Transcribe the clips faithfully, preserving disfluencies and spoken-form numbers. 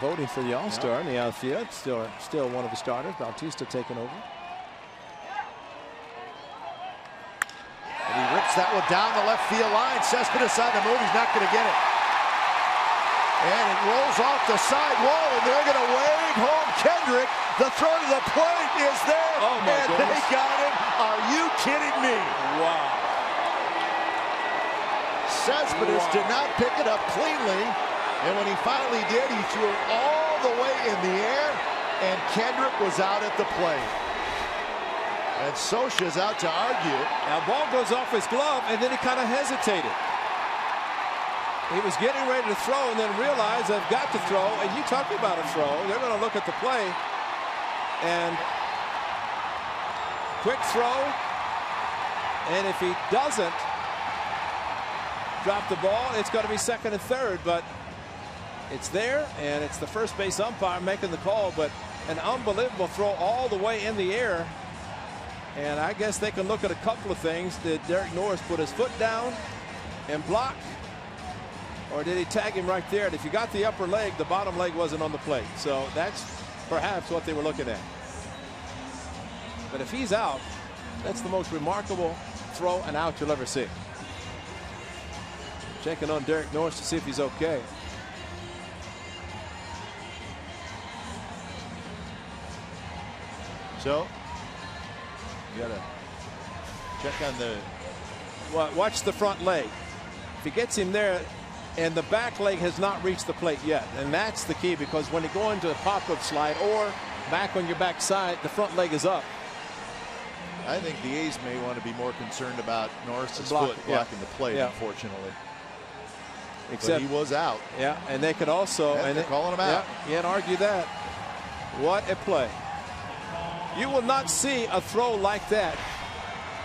voting for the All-Star yeah. in the outfield. Still, still one of the starters. Bautista taking over. And he rips that one down the left field line. Cespedes on the move. He's not going to get it. And it rolls off the side wall, and they're going to wave home Kendrick. The throw to the plate is there, oh my and goodness. They got him. Are you kidding me? Wow. Cespedes wow. did not pick it up cleanly, and when he finally did, he threw it all the way in the air, and Kendrick was out at the plate. And Sosha's out to argue. Now, ball goes off his glove, and then he kind of hesitated. He was getting ready to throw and then realized I've got to throw, and you talk about a throw. They're going to look at the play. And quick throw, and if he doesn't drop the ball, it's going to be second and third, but it's there, and it's the first base umpire making the call. But an unbelievable throw all the way in the air, and I guess they can look at a couple of things. Did Derek Norris put his foot down and block, or did he tag him right there? And if you got the upper leg, the bottom leg wasn't on the plate, so that's perhaps what they were looking at. But if he's out, that's the most remarkable throw and out you'll ever see. Checking on Derek Norris to see if he's okay. So you gotta check on the. Well, watch the front leg. If he gets him there, and the back leg has not reached the plate yet, and that's the key, because when you go into a pop-up slide or back on your backside, the front leg is up. I think the A's may want to be more concerned about Norris's block, foot blocking yeah. the plate, yeah. unfortunately. Except but he was out. Yeah, and they could also and, and they're it, calling him out. Yeah, can't argue that. What a play! You will not see a throw like that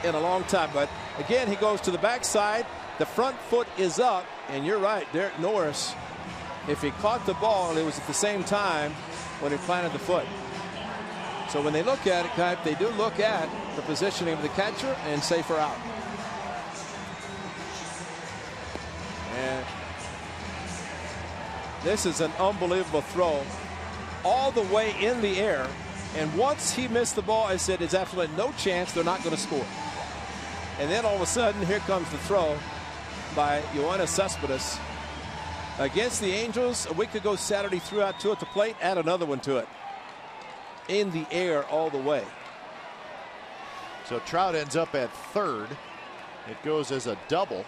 in a long time. But again, he goes to the backside. The front foot is up, and you're right, Derek Norris. If he caught the ball, and it was at the same time when he planted the foot. So when they look at it, they do look at the positioning of the catcher and safer out. And this is an unbelievable throw all the way in the air. And once he missed the ball, I said there's absolutely no chance they're not going to score. And then all of a sudden, here comes the throw by Yoenis Cespedes. Against the Angels a week ago Saturday, threw out two at the plate, add another one to it. In the air all the way. So Trout ends up at third. It goes as a double.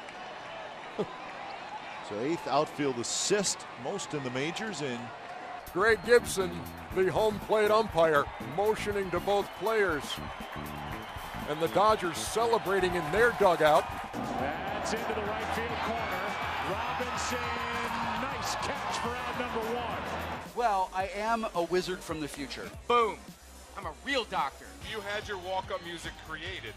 So eighth outfield assist, most in the majors. In Greg Gibson, the home plate umpire, motioning to both players, and the Dodgers celebrating in their dugout. That's into the right field corner. Robinson, nice catch for out number one. Well, I am a wizard from the future. Boom. I'm a real doctor. You had your walk-up music created.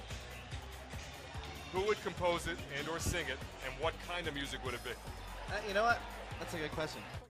Who would compose it and or sing it, and what kind of music would it be? Uh, you know what? That's a good question.